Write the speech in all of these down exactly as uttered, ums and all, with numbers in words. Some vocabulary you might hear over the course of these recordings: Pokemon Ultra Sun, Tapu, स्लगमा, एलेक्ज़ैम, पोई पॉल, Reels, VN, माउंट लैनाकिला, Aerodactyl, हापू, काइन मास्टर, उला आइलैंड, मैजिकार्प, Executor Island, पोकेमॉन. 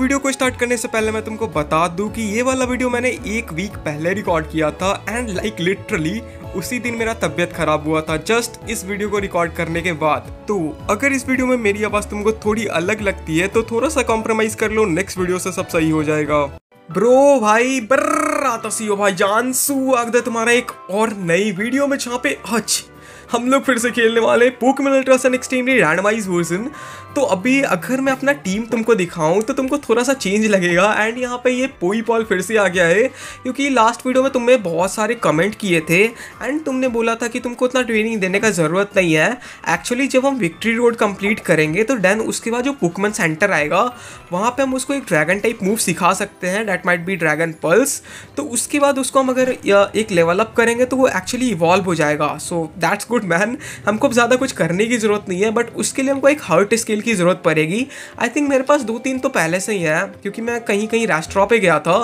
Video को start करने से पहले मैं तुमको बता दूं कि ये वाला वीडियो मैंने एक वीक पहले रिकॉर्ड किया था एंड लाइक लिटरली उसी दिन मेरा तबियत खराब हुआ था जस्ट इस वीडियो को रिकॉर्ड करने के बाद। तो अगर इस वीडियो में मेरी आवाज़ तुमको थोड़ी अलग लगती है तो थोड़ा सा कॉम्प्रोमाइज़ कर लो, नेक्स्ट वीडियो से सब सही हो जाएगा। ब्रो भाई बर्रा तसियो भाई जान स्वागत है तुम्हारा एक और नई वीडियो में जहाँ पे हच हम लोग फिर से खेलने वाले पोकेमॉन ultra sun extremely randomize version. तो अभी अगर मैं अपना टीम तुमको दिखाऊं तो तुमको थोड़ा सा चेंज लगेगा एंड यहाँ पे ये पोई पॉल फिर से आ गया है क्योंकि लास्ट वीडियो में तुमने बहुत सारे कमेंट किए थे एंड तुमने बोला था कि तुमको इतना ट्रेनिंग देने का ज़रूरत नहीं है। एक्चुअली जब हम विक्ट्री रोड कम्प्लीट करेंगे तो देन उसके बाद जो पोकेमॉन सेंटर आएगा वहाँ पर हम उसको एक ड्रैगन टाइप मूव सिखा सकते हैं, that might be dragon pulse. तो उसके बाद उसको हम अगर एक लेवल अप करेंगे तो वो एक्चुअली इवॉल्व हो जाएगा। सो दैट्स गुड मैन, हमको ज़्यादा कुछ करने की ज़रूरत नहीं है बट उसके लिए हमको एक हार्ट स्केल की ज़रूरत पड़ेगी। आई थिंक मेरे पास दो तीन तो पहले से ही है क्योंकि मैं कहीं कहीं रेस्ट्रॉ पे गया था।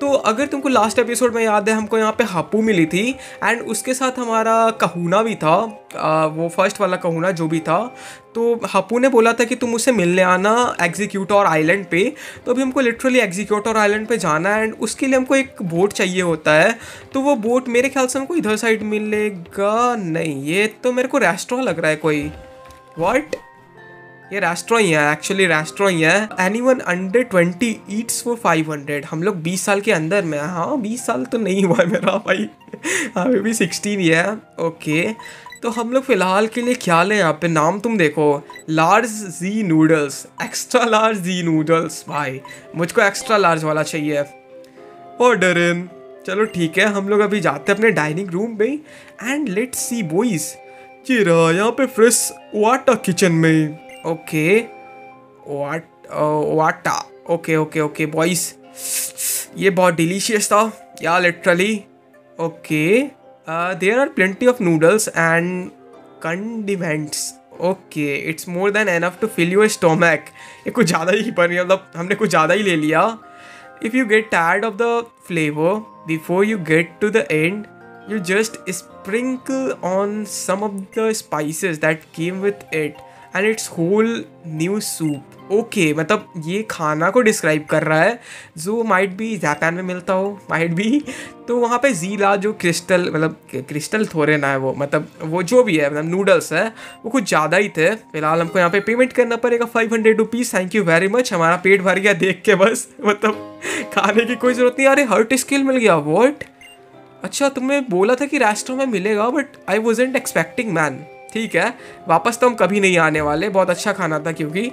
तो अगर तुमको लास्ट एपिसोड में याद है हमको यहाँ पे हापू मिली थी एंड उसके साथ हमारा कहूना भी था, आ, वो फर्स्ट वाला कहूना जो भी था। तो हापू ने बोला था कि तुम उससे मिलने आना एग्जीक्यूटर आइलैंड पे। तो अभी हमको लिटरली एग्जीक्यूटर आइलैंड पे जाना है एंड उसके लिए हमको एक बोट चाहिए होता है। तो वो बोट मेरे ख्याल से हमको इधर साइड मिलेगा, नहीं ये तो मेरे को रेस्टोरेंट लग रहा है कोई, व्हाट ये रेस्टोरेंट ही है, एक्चुअली रेस्टोरेंट ही है। Any one under twenty eats for five hundred. हम लोग बीस साल के अंदर में, हाँ बीस साल तो नहीं हुआ है मेरा भाई, अभी भी सिक्सटीन ही है। ओके तो हम लोग फ़िलहाल के लिए क्या लें, यहाँ पे नाम तुम देखो, लार्ज जी नूडल्स, एक्स्ट्रा लार्ज जी नूडल्स। भाई मुझको एक्स्ट्रा लार्ज वाला चाहिए, ऑर्डर इन। चलो ठीक है, हम लोग अभी जाते हैं अपने डाइनिंग रूम में एंड लेट्स सी बॉयज़। जी रहा यहाँ पे फ्रेश वाटा किचन में। ओके वाट वाटा, ओके ओके ओके बॉयज़, ये बहुत डिलीशियस था यार literally. Okay Uh, there are plenty of noodles and condiments. Okay, it's more than enough to fill your stomach. ये कुछ ज़्यादा ही बन गया, मतलब हमने कुछ ज़्यादा ही ले लिया। If you get tired of the flavor before you get to the end, you just sprinkle on some of the spices that came with it, and it's whole new soup. Okay, मतलब ये खाना को describe कर रहा है जो might भी Japan में मिलता हो, माइट भी। तो वहाँ पे जीला जो क्रिस्टल, मतलब क्रिस्टल थोड़े ना है वो, मतलब वो जो भी है मतलब नूडल्स है वो कुछ ज़्यादा ही थे। फिलहाल हमको यहाँ पे पेमेंट करना पड़ेगा five hundred rupees. Thank you very much, हमारा पेट भर गया देख के, बस मतलब खाने की कोई ज़रूरत नहीं। अरे हार्ट स्केल मिल गया, वॉट। अच्छा तुमने बोला था कि रेस्टोरेंट में मिलेगा but I wasn't expecting man. ठीक है, वापस तो हम कभी नहीं आने वाले, बहुत अच्छा खाना था क्योंकि।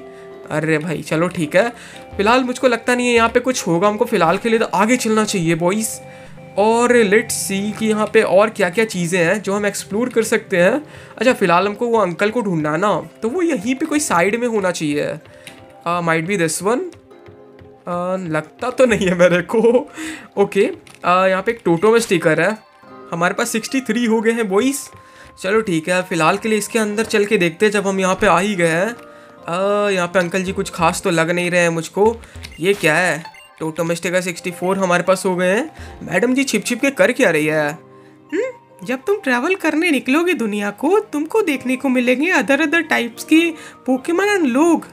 अरे भाई चलो ठीक है, फिलहाल मुझको लगता नहीं है यहाँ पे कुछ होगा, हमको फ़िलहाल के लिए तो आगे चलना चाहिए बॉयज़। और लेट्स सी कि यहाँ पे और क्या क्या चीज़ें हैं जो हम एक्सप्लोर कर सकते हैं। अच्छा फ़िलहाल हमको वो अंकल को ढूंढना ना, तो वो यहीं पे कोई साइड में होना चाहिए, माइट बी दिस वन, लगता तो नहीं है मेरे को। ओके uh, यहाँ पे एक टोटो में स्टिकर है, हमारे पास सिक्सटी थ्री हो गए हैं बॉयज़। चलो ठीक है, फ़िलहाल के लिए इसके अंदर चल के देखते हैं। जब हम यहाँ पर आ ही गए हैं, Uh, यहाँ पे अंकल जी कुछ खास तो लग नहीं रहे हैं मुझको। ये क्या है, टोटम स्टिकर सिक्सटी फोर हमारे पास हो गए हैं। मैडम जी छिप छिप के कर क्या रही है? हम्म, जब तुम ट्रैवल करने निकलोगे दुनिया को, तुमको देखने को मिलेंगे अदर अदर टाइप्स के पोकेमॉन एंड लोग।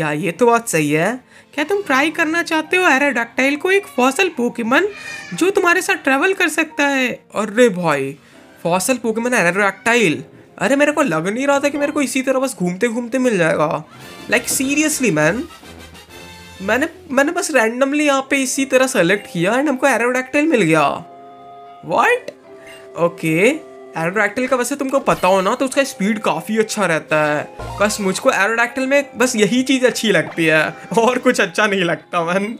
या ये तो बात सही है। क्या तुम ट्राई करना चाहते हो एरोडैक्टाइल को, एक फॉसल पोकेमॉन जो तुम्हारे साथ ट्रैवल कर सकता है? अरे भाई फॉसल पोकेमॉन एरोडैक्टाइल, अरे मेरे को लग नहीं रहा था कि मेरे को इसी तरह बस घूमते घूमते मिल जाएगा। लाइक सीरियसली मैन, मैंने मैंने बस रैंडमली यहाँ पे इसी तरह सेलेक्ट किया एंड हमको एरोडैक्टाइल मिल गया, व्हाट। ओके एरोडैक्टाइल का वैसे तुमको पता हो ना, तो उसका स्पीड काफ़ी अच्छा रहता है। बस मुझको एरोडैक्टाइल में बस यही चीज़ अच्छी लगती है, और कुछ अच्छा नहीं लगता मैन।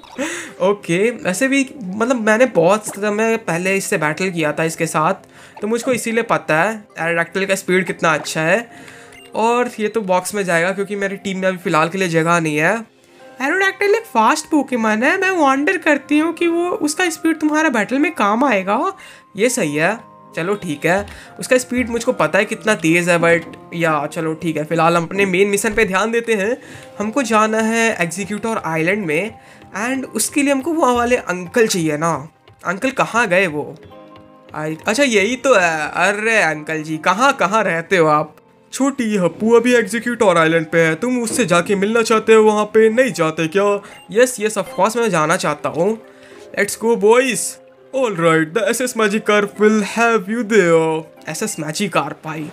ओके वैसे भी मतलब मैंने बहुत समय पहले इससे बैटल किया था इसके साथ, तो मुझको इसीलिए पता है एरोडैक्टाइल का स्पीड कितना अच्छा है। और ये तो बॉक्स में जाएगा क्योंकि मेरी टीम में अभी फ़िलहाल के लिए जगह नहीं है। एरोडैक्टाइल एक फास्ट पोकेमॉन है, मैं वॉन्डर करती हूँ कि वो उसका स्पीड तुम्हारा बैटल में काम आएगा। ये सही है, चलो ठीक है, उसका स्पीड मुझको पता है कितना तेज़ है बट या चलो ठीक है। फ़िलहाल हम अपने मेन मिशन पे ध्यान देते हैं। हमको जाना है एग्जीक्यूटर आइलैंड में एंड उसके लिए हमको वो वाले अंकल चाहिए ना। अंकल कहाँ गए वो? अच्छा यही तो है, अरे अंकल जी कहाँ कहाँ रहते हो आप? छोटी यह पू अभी एग्जीक्यूटर आइलैंड पे है, तुम उससे जाके मिलना चाहते हो, वहाँ पे नहीं जाते क्या? यस यस ऑफकोर्स मैं जाना चाहता हूँ, let's go boys. All right, the S S मैजिकार्प will have you there. S S मैजिकार्प भाई,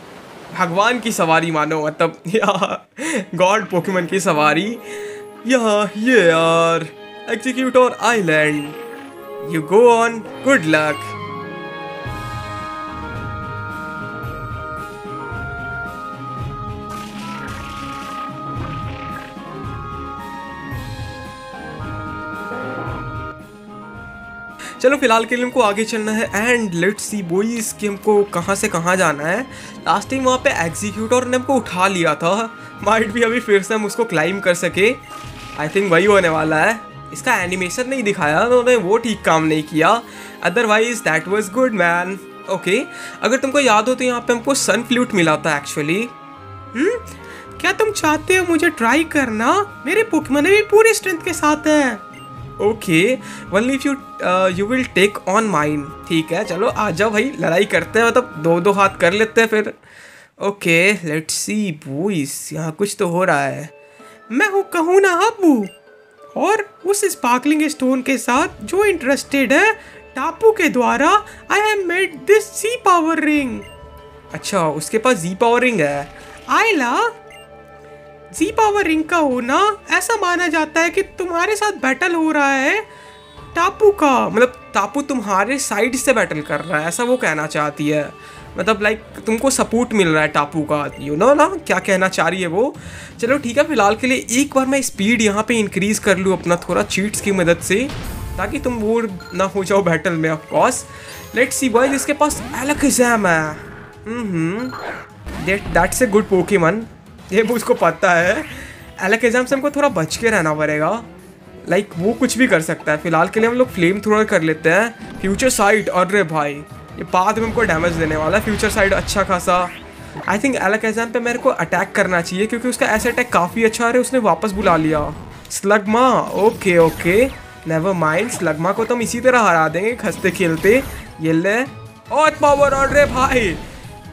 भगवान की सवारी मानो, मतलब यार गॉड पोकेमॉन की सवारी। यहाँ ये यार Exeggutor island, you go on, good luck. चलो फिलहाल के लिए हमको आगे चलना है एंड लेट्स सी बॉयज कि हमको कहाँ से कहाँ जाना है। लास्ट टाइम वहाँ पे एग्जीक्यूटर ने हमको उठा लिया था, माइट भी अभी फिर से हम उसको क्लाइम कर सके। आई थिंक वही होने वाला है। इसका एनिमेशन नहीं दिखाया उन्होंने, वो ठीक काम नहीं किया, otherwise that was good man. Okay, अगर तुमको याद हो तो यहाँ पर हमको सन फ्लूट मिला था एक्चुअली। क्या तुम चाहते हो मुझे ट्राई करना? मेरे पोकेमॉन भी पूरी स्ट्रेंथ के साथ हैं। Okay, only if you you will take on mine. ठीक है, चलो आ जाओ भाई, लड़ाई करते हैं, मतलब दो दो हाथ कर लेते हैं फिर। ओके लेट्स सी बॉयज, यहाँ कुछ तो हो रहा है। मैं हूँ कहूँ ना अबू, और उस स्पार्कलिंग स्टोन के साथ जो इंटरेस्टेड है टापू के द्वारा I have made this sea power ring. अच्छा, उसके पास जी पावर रिंग है। आइला, जी पावर रिंग का होना ऐसा माना जाता है कि तुम्हारे साथ बैटल हो रहा है टापू का, मतलब टापू तुम्हारे साइड से बैटल कर रहा है, ऐसा वो कहना चाहती है। मतलब लाइक तुमको सपोर्ट मिल रहा है टापू का, यू नो ना क्या कहना चाह रही है वो। चलो ठीक है, फिलहाल के लिए एक बार मैं स्पीड यहाँ पे इंक्रीज़ कर लूँ अपना थोड़ा चीट्स की मदद से, ताकि तुम बोर ना हो जाओ बैटल में। ऑफकोर्स लेट्स सी बॉयज, इसके पास एलेक्ज़ैम है। दैट्स ए गुड पोकेमॉन, ये मुझको पता है। अलग एग्जाम से हमको थोड़ा बच के रहना पड़ेगा, लाइक like, वो कुछ भी कर सकता है। फिलहाल के लिए हम लोग फ्लेम थ्रोअर कर लेते हैं। फ्यूचर साइड, अरे भाई ये बाद में हमको डैमेज देने वाला है। फ्यूचर साइड अच्छा खासा, आई थिंक अलग एग्जाम पे मेरे को अटैक करना चाहिए क्योंकि उसका ऐसा अटैक काफ़ी अच्छा है। उसने वापस बुला लिया स्लगमा। Okay okay never mind, स्लगमा को तो हम इसी तरह हरा देंगे खस्ते खेलते। ये ले अर्थ पावर, अरे भाई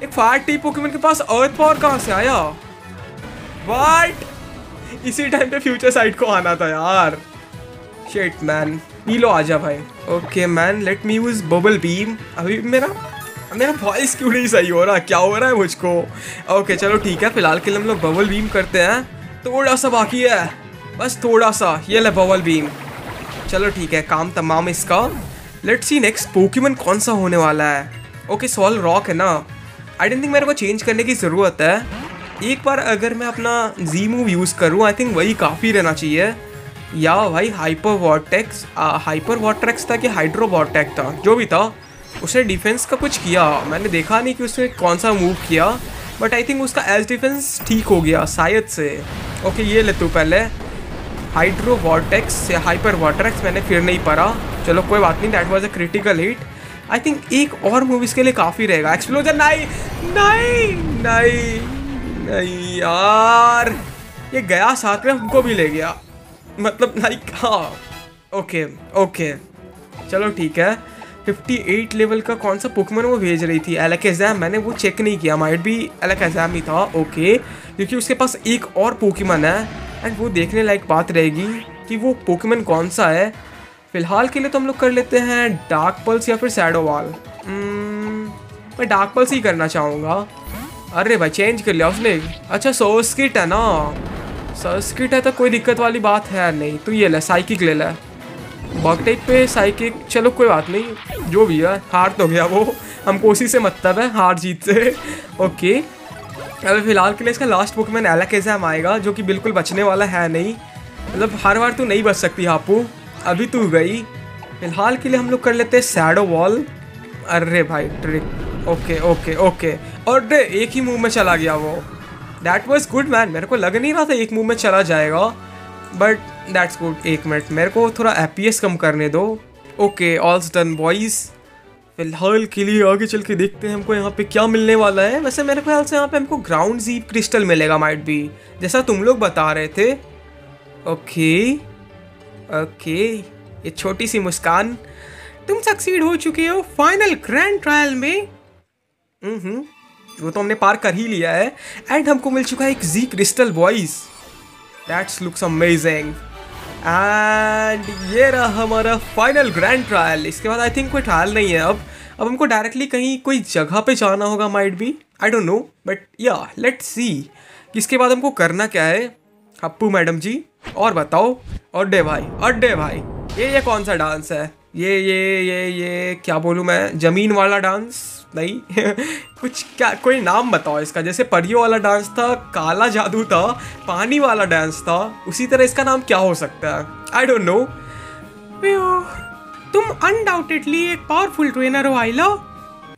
एक फायर टी पोकेमॉन के पास अर्थ पावर कहाँ से आया? वाट, इसी टाइम पे फ्यूचर साइड को आना था यार। शेट मैन, पी लो, आजा भाई। Okay man, let me use bubble beam. अभी मेरा मेरा वॉइस क्यों नहीं सही हो रहा, क्या हो रहा है मुझको? ओके चलो ठीक है, फिलहाल के लिए हम लोग बबल बीम करते हैं, थोड़ा सा बाकी है बस, थोड़ा सा। ये ले बबल बीम, चलो ठीक है, काम तमाम इसका। लेट्स सी नेक्स्ट पोकेमॉन कौन सा होने वाला है। ओके सॉल रॉक है ना, आई डोंट थिंक मेरे को चेंज करने की ज़रूरत है। एक बार अगर मैं अपना जी मूव यूज़ करूँ आई थिंक वही काफ़ी रहना चाहिए। या भाई हाइपर वॉर्टेक्स, हाइपर वॉर्टेक्स था कि हाइड्रो वॉर्टेक्स था, जो भी था उसने डिफेंस का कुछ किया, मैंने देखा नहीं कि उसने कौन सा मूव किया, बट आई थिंक उसका एज डिफेंस ठीक हो गया शायद से। ओके ये ले तू पहले, हाइड्रो वॉर्टेक्स या हाइपर वॉर्टेक्स मैंने फिर नहीं पढ़ा, चलो कोई बात नहीं। That was a critical hit, I think एक और मूवीज़ के लिए काफ़ी रहेगा। एक्सप्लोजन, नहीं नहीं नहीं नहीं यार, ये गया साथ में हमको भी ले गया, मतलब लाइक हाँ। ओके ओके चलो ठीक है, अट्ठावन लेवल का कौन सा पोकेमॉन वो भेज रही थी? एलेक्ज़ैम, मैंने वो चेक नहीं किया, माइट भी एलेक्ज़ैम ही था। ओके, क्योंकि उसके पास एक और पोकेमॉन है एंड वो देखने लायक बात रहेगी कि वो पोकेमॉन कौन सा है। फ़िलहाल के लिए तो हम लोग कर लेते हैं डार्क पल्स या फिर शैडो वॉल। मैं डार्क पल्स ही करना चाहूँगा। अरे भाई चेंज कर लिया उसने। अच्छा सोस्किट है ना, सोस्किट है तो कोई दिक्कत वाली बात है नहीं। तो ये ले साइकिक ले ले, बॉक्टेक पे साइकिक, चलो कोई बात नहीं, जो भी है हार तो गया वो, हमको उसी से मतलब है, हार जीत से। ओके अभी फिलहाल के लिए इसका लास्ट पोकेमॉन एलेक्ज़ैम आएगा, जो कि बिल्कुल बचने वाला है नहीं, मतलब हर बार तो नहीं बच सकती आपू, अभी तो गई। फिलहाल के लिए हम लोग कर लेते हैं शैडो वॉल। अरे भाई ट्रिक, ओके ओके ओके, और एक ही मूव में चला गया वो। दैट वाज गुड मैन, मेरे को लग नहीं रहा था एक मूव में चला जाएगा, बट दैट्स गुड। एक मिनट मेरे को थोड़ा एपीएस कम करने दो। ओके ऑल्स डन बॉयज़, फिलहाल के लिए आगे चल के देखते हैं हमको यहाँ पे क्या मिलने वाला है। वैसे मेरे ख्याल से यहाँ पे हमको ग्राउंड जीप क्रिस्टल मिलेगा माइट बी, जैसा तुम लोग बता रहे थे। ओके ओके, ये छोटी सी मुस्कान, तुम सक्सीड हो चुके हो फाइनल ग्रैंड ट्रायल में। हम्म वो तो हमने पार कर ही लिया है। एंड हमको मिल चुका है एक Z crystal boys, that's looks amazing. And ये रहा हमारा फाइनल ग्रैंड ट्रायल। इसके बाद आई थिंक कोई ट्रायल नहीं है अब अब हमको डायरेक्टली कहीं कोई जगह पे जाना होगा, might be, I don't know, but या लेट्स सी इसके बाद हमको करना क्या है। हप्पू मैडम जी और बताओ। अड्डे भाई, अड्डे भाई, ये ये कौन सा डांस है? ये ये ये ये क्या बोलूँ मैं, ज़मीन वाला डांस नहीं कुछ क्या, कोई नाम बताओ इसका। जैसे परियों वाला डांस था, काला जादू था, पानी वाला डांस था, उसी तरह इसका नाम क्या हो सकता है? I don't know. तुम अनडाउटेडली एक पावरफुल ट्रेनर हो आइला,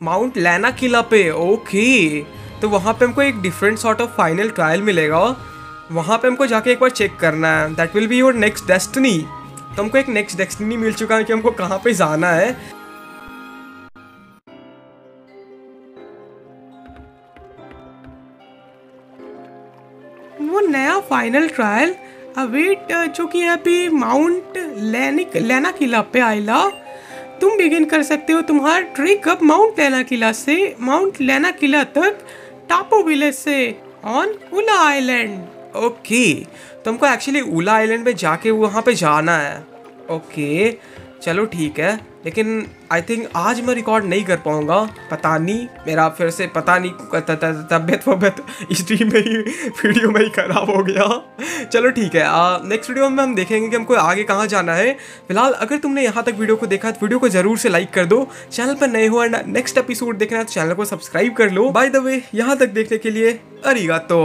माउंट लैनाकिला पे। ओके, तो वहाँ पे हमको एक different sort of final trial मिलेगा। वहाँ पे हमको जाके एक बार चेक करना है, that will be your next destiny. तो हमको एक नेक्स्ट डेस्टिनी मिल चुका है कि हमको कहाँ पे जाना है। वो नया फाइनल ट्रायल अवेट जो कि अभी माउंट लैनिक लैनाकिला पे आइला, तुम बिगिन कर सकते हो तुम्हारा ट्रिक अब माउंट लैनाकिला से माउंट लैनाकिला तक टापू विलेज से ऑन उला आइलैंड। ओके, तो हमको एक्चुअली उला आइलैंड पे जाके वहाँ पे जाना है। ओके चलो ठीक है, लेकिन आई थिंक आज मैं रिकॉर्ड नहीं कर पाऊँगा, पता नहीं मेरा फिर से पता नहीं तबियत वबियत स्ट्रीम में ही वीडियो में ही खराब हो गया। चलो ठीक है, नेक्स्ट वीडियो में हम देखेंगे कि हमको आगे कहाँ जाना है। फिलहाल अगर तुमने यहाँ तक वीडियो को देखा तो वीडियो को जरूर से लाइक कर दो, चैनल पर नए हो एंड नेक्स्ट एपिसोड देखना है तो चैनल को सब्सक्राइब कर लो। बाय द वे, यहाँ तक देखने के लिए अरिगातो।